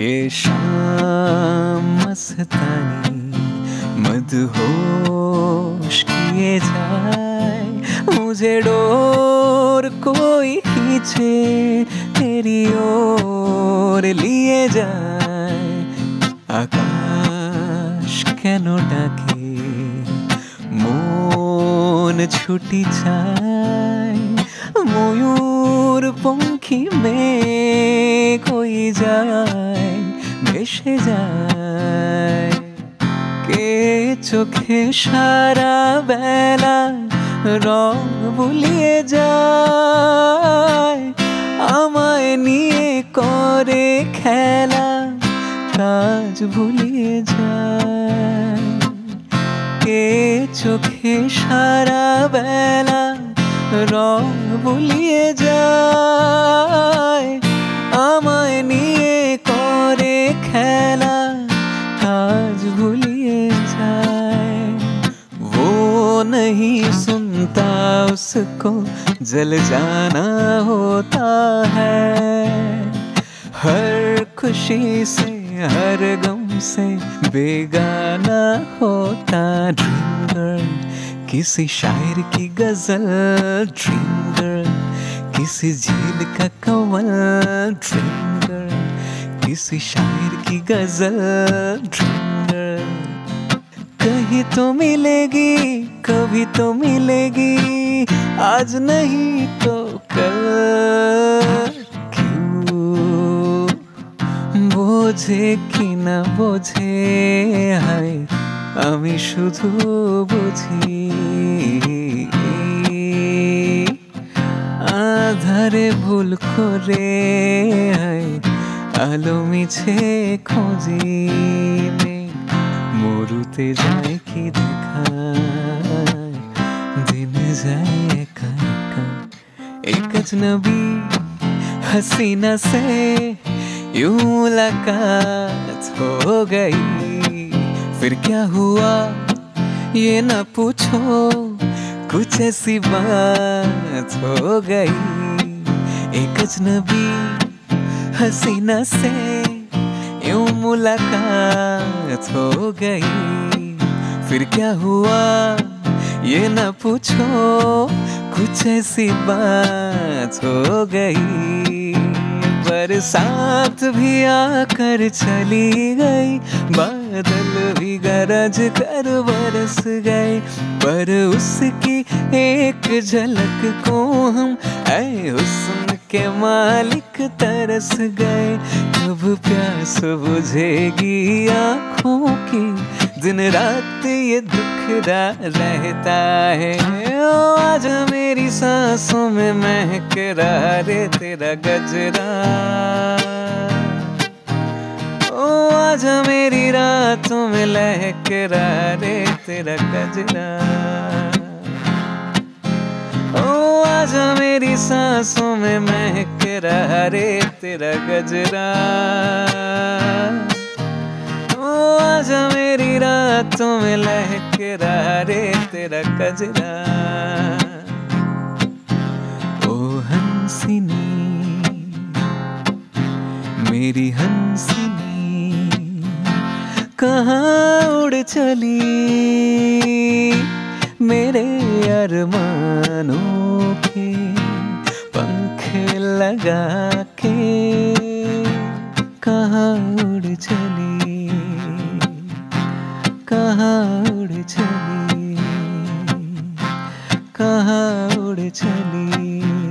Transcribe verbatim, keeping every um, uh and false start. ये शाम मस्तानी मदहोश किए जाए, मुझे डोर कोई खींचे तेरी ओर लिए जाए। आकाश क्यों डाके मोन छुटी जाए, मयूर पंखी में कोई जाए भेसे जाए। के चोखे सारा बेला रंग बुलिए जाए, आमाय निये करे खेला काज भूलिए जाए। के चोखे सारा बेला रंग बुलिए जाए, आमाय निये करे खेला काज भूलिए जाए। वो नहीं सुनता, उसको जल जाना होता है। हर खुशी से हर गम से बेगाना होता। ड्रीम गर्ल किसी शायर की गजल, ड्रीम गर्ल किसी झील का कमल, ड्रीम गर्ल किसी शायर की गजल। ड्रीम गर्ल कहीं तो मिलेगी, कभी तो मिलेगी, आज नहीं तो कल। बोझे कि ना बोझे हाय आमी शुधु बुझी, आधारे भूल करे हाय आलो मिছে खोजी। মরুতে যায় কি দেখা, दिन যায় একা একা। एक अजनबी हसीना से यूं मुलाकात हो गई, फिर क्या हुआ ये न पूछो, कुछ ऐसी बात हो गई। एक अजनबी हसीना से यूं मुलाकात हो गई, फिर क्या हुआ ये न पूछो, कुछ ऐसी बात हो गई। बरसात भी आकर चली गई, बादल भी गरज कर बरस गए, पर उसकी एक झलक को हम ऐ हुस्न के मालिक तरस गए। कब प्यास बुझेगी आँखों की, दिन रात ये दुखड़ा रहता है। ओ आज मेरी सांसों में महक रहा रे तेरा गजरा, ओ आज मेरी रातों में लहक रहा रे तेरा गजरा, ओ आज मेरी सांसों में महक रहा रे तेरा गजरा, आज मेरी रातों में लहक रहा रे तेरा कजरा। ओ हंसनी मेरी हंसनी कहाँ उड़ चली, मेरे अरमानों के पंख लगा के कहाँ उड़ चली, कहाँ उड़ चली, कहाँ उड़ चली।